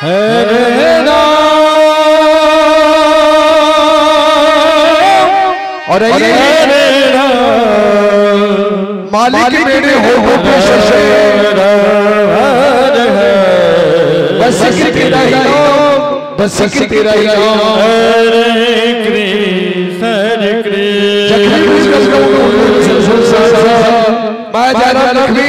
Hare Rama और Hare Rama मालिक मेरे होठों पे शशेरा बस तेरा ही नाम Hare Krishna मैं जाना Lakshmi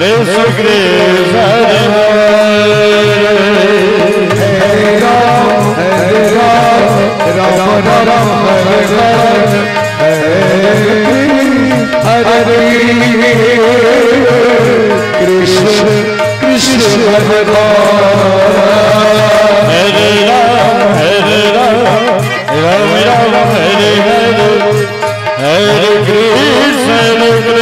Krishna Krishna Hare Rama Rama Rama Hare Krishna Krishna Hare Rama Hare Rama Rama Rama Hare Hare Hare Krishna Krishna Krishna Hare Hare Hare Hare Krishna, Hare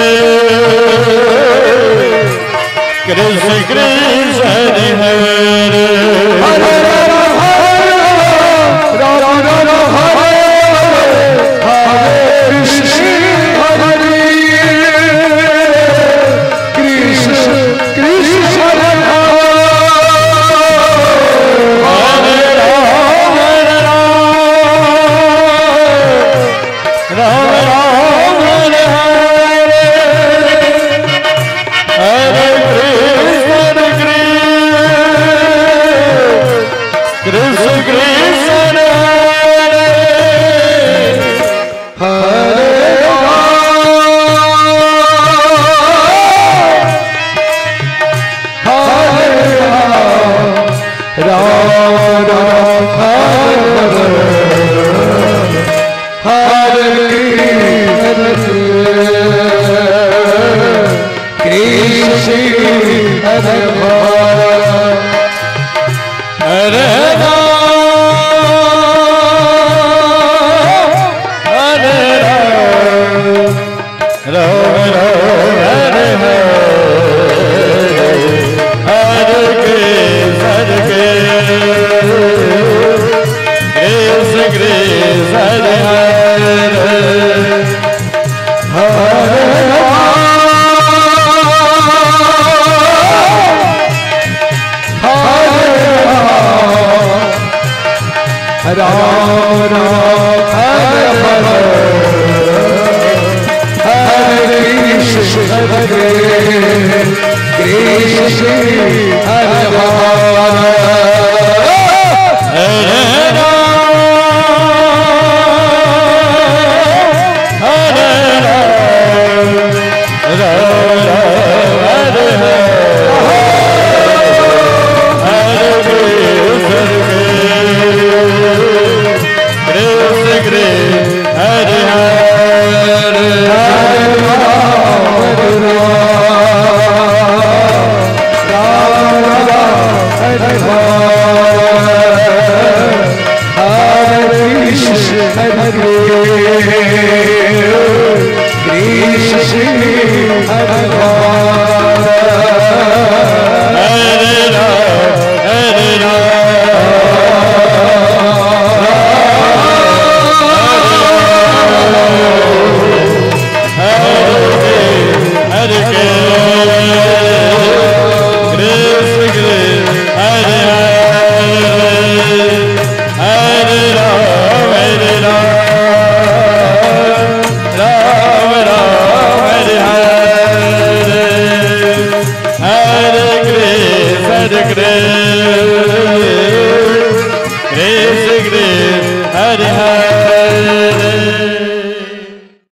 Krishna.